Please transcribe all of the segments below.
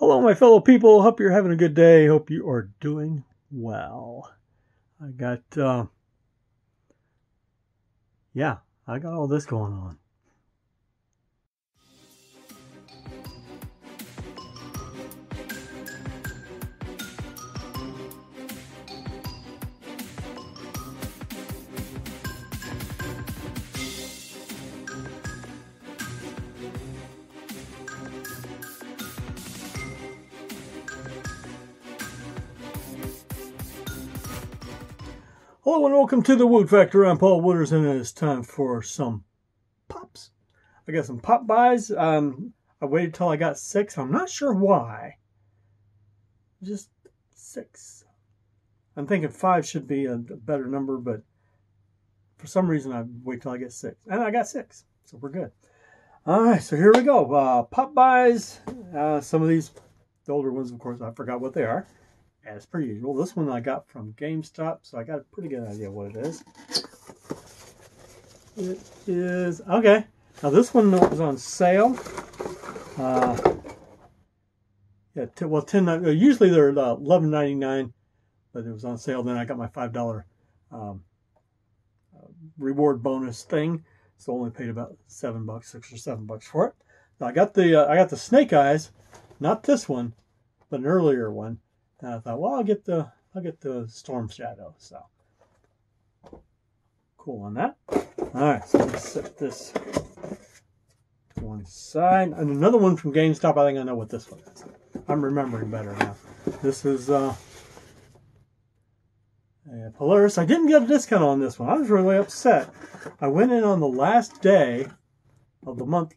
Hello, my fellow people. Hope you're having a good day. Hope you are doing well. I got, I got all this going on. Hello and welcome to the WootFactor. I'm Paul Wooderson, and it's time for some pops. I got some pop buys. I waited till I got six. I'm not sure why. Just six. I'm thinking five should be a better number, but for some reason I wait till I get six. And I got six, so we're good. All right, so here we go. Pop buys. Some of these, the older ones, of course, I forgot what they are. As per usual, this one I got from GameStop, so I got a pretty good idea what it is. It is, okay, now this one was on sale. Usually they're $11.99, but it was on sale. Then I got my $5 reward bonus thing, so only paid about $6 or $7 for it. Now I got the Snake Eyes, not this one, but an earlier one. And I thought, well, I'll get the Storm Shadow. So cool on that. All right, so let's set this to one side. And another one from GameStop. I think I know what this one is. I'm remembering better now. This is a Polaris. I didn't get a discount on this one. I was really upset. I went in on the last day of the month,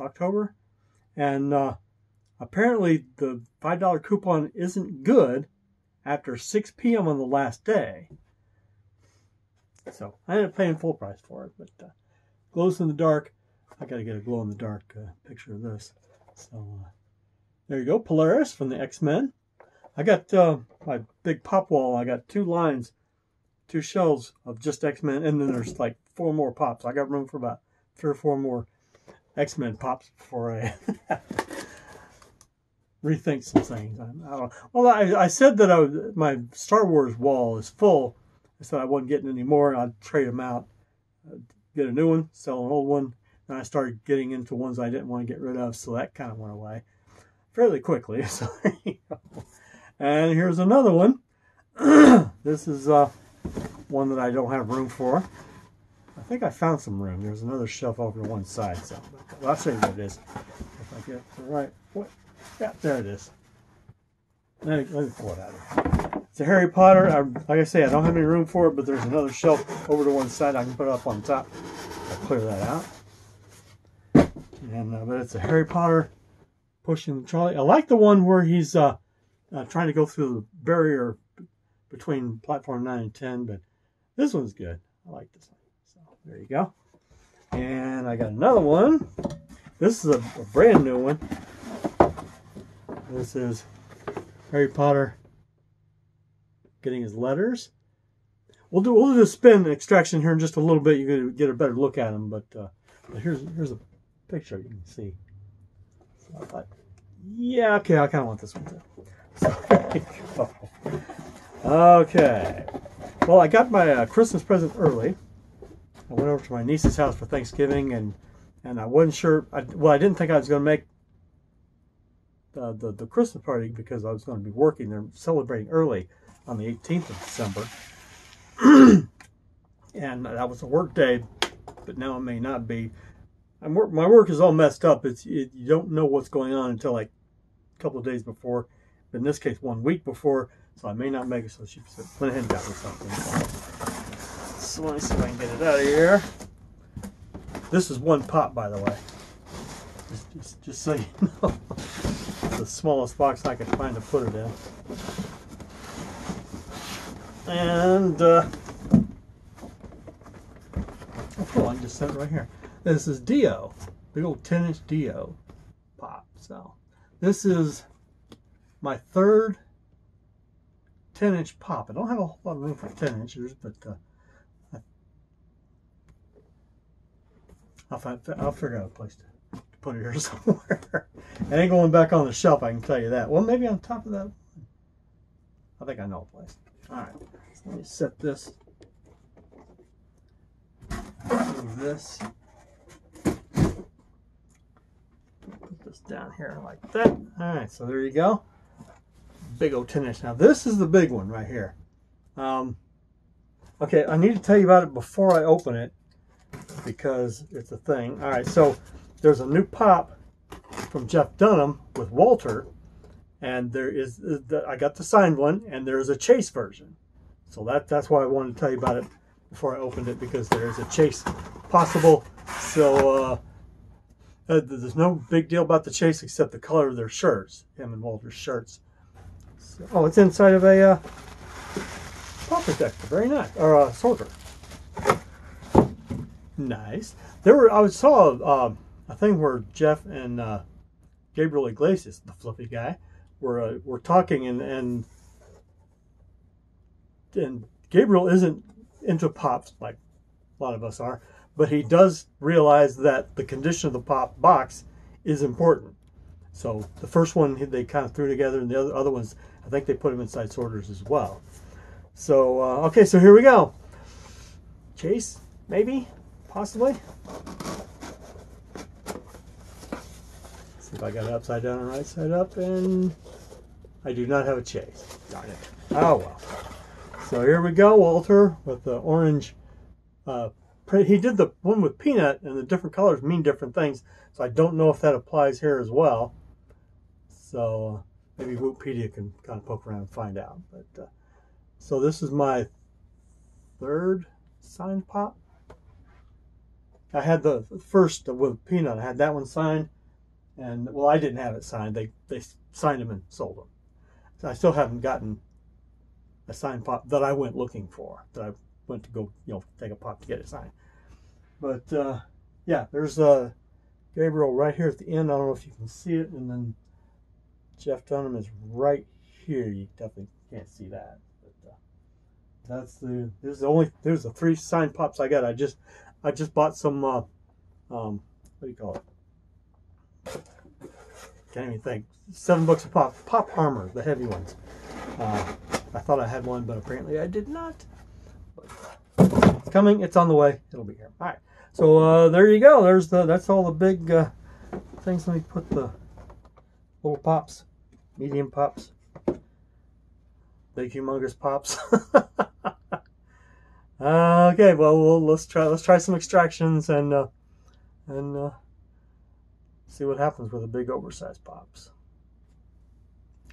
October, and apparently the $5 coupon isn't good after 6 p.m. on the last day. So I ended up paying full price for it. But glows in the dark. I got to get a glow in the dark picture of this. So there you go. Polaris from the X-Men. I got my big pop wall. I got two shelves of just X-Men. And then there's like 4 more pops. I got room for about 3 or 4 more X-Men pops before I rethink some things. I don't know. Well, I said that my Star Wars wall is full. I said I wasn't getting any more. I'd trade them out, get a new one, sell an old one. Then I started getting into ones I didn't want to get rid of, so that kind of went away fairly quickly. So, and here's another one. This is one that I don't have room for. I think I found some room. There's another shelf over to one side. So I'll show you what it is if I get the right point. Yeah, there it is. Let me pull it out. It's a Harry Potter. Like I say, I don't have any room for it, but there's another shelf over to one side. I can put it up on top. I'll clear that out. And but it's a Harry Potter pushing the trolley. I like the one where he's trying to go through the barrier between platform 9 and 10, but this one's good. I like this one. So there you go. And I got another one. This is a brand new one. This is Harry Potter getting his letters. We'll do a spin extraction here in just a little bit. You're going to get a better look at him, but here's a picture you can see. So I thought, yeah, okay, I kind of want this one too. So, okay. Well, I got my Christmas present early. I went over to my niece's house for Thanksgiving, and I wasn't sure. I didn't think I was going to make the Christmas party because I was going to be working. They're celebrating early on the 18th of December. And that was a work day, but now it may not be. My work is all messed up. You don't know what's going on until like a couple of days before. In this case, 1 week before. So I may not make it. So she said, went ahead and got me something. So let me see if I can get it out of here. This is one pop, by the way. Just so you know. The smallest box I could find to put it in. And I can just set it right here. This is Dio, the old 10-inch Dio pop. So this is my third 10-inch pop. I don't have a whole lot of room for 10-inchers, but I'll figure out a place to put it here somewhere. It ain't going back on the shelf, I can tell you that. Well, maybe on top of that. I think I know a place. All right, let me set this. Move this. Put this down here like that. All right, so there you go. Big old 10-inch. Now this is the big one right here. Okay, I need to tell you about it before I open it because it's a thing. All right, so there's a new pop from Jeff Dunham with Walter, and there is I got the signed one, and there is a chase version. So that's why I wanted to tell you about it before I opened it, because there is a chase possible. So there's no big deal about the chase except the color of their shirts, him and Walter's shirts. So, oh, it's inside of a paw protector, very nice, or a sorter. Nice. There were, I saw a thing where Jeff and Gabriel Iglesias, the fluffy guy, were talking, and Gabriel isn't into pops like a lot of us are, but he does realize that the condition of the pop box is important. So the first one they kind of threw together, and the other ones, I think they put them inside sorters as well. So, okay, so here we go. Chase, maybe, possibly. See if I got it upside down and right side up, and I do not have a chase. Darn it. Oh, well. So here we go, Walter, with the orange print. He did the one with peanut, and the different colors mean different things, so I don't know if that applies here as well. So maybe Wootpedia can kind of poke around and find out. But so this is my third signed pop. I had the first with peanut. I had that one signed, and well, I didn't have it signed. They signed them and sold them. So I still haven't gotten a signed pop that I went looking for. That I went to go, you know, take a pop to get it signed. But yeah, there's Gabriel right here at the end. I don't know if you can see it, and then Jeff Dunham is right here. You definitely can't see that. But that's the. There's the three signed pops I got. I just bought some, what do you call it? Can't even think. $7 a pop. Pop Armor, the heavy ones. I thought I had one, but apparently I did not. But it's coming. It's on the way. It'll be here. All right. So there you go. There's the. That's all the big things. Let me put the little pops, medium pops, big humongous pops. Okay, well, let's try some extractions and see what happens with the big oversized pops.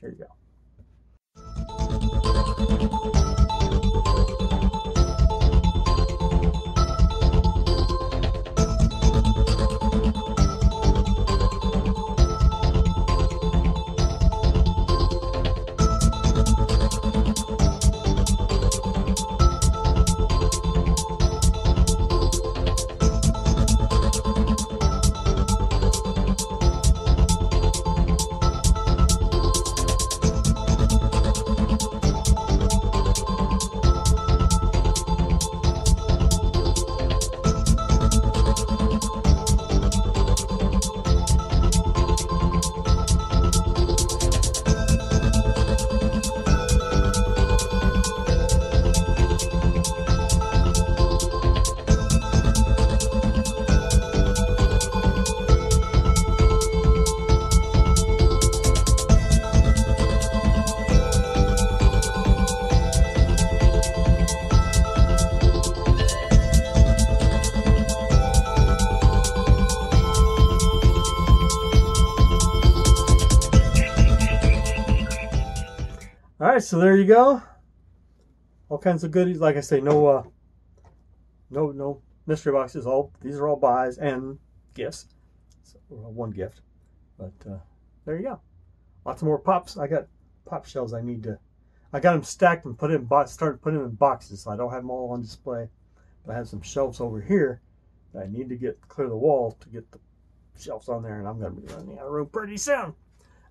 Here you go. So there you go, all kinds of goodies. Like I say, no mystery boxes. All these are all buys and gifts. So, one gift, but there you go. Lots of more pops. I got pop shells. I need to. I got them stacked and put in started putting them in boxes. So I don't have them all on display, but I have some shelves over here that I need to clear the wall to get the shelves on there, and I'm going to be running out of room pretty soon.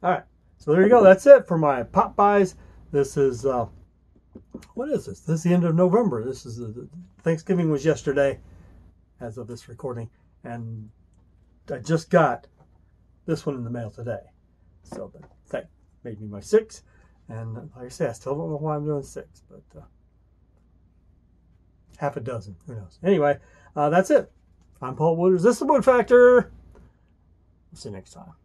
All right, so there you go. That's it for my pop buys. This is, what is this? This is the end of November. This is, Thanksgiving was yesterday as of this recording. And I just got this one in the mail today. So that made me my 6th. And like I say, I still don't know why I'm doing 6, but half a dozen, who knows. Anyway, that's it. I'm Paul Wooters. This is the Woot Factor. We'll see you next time.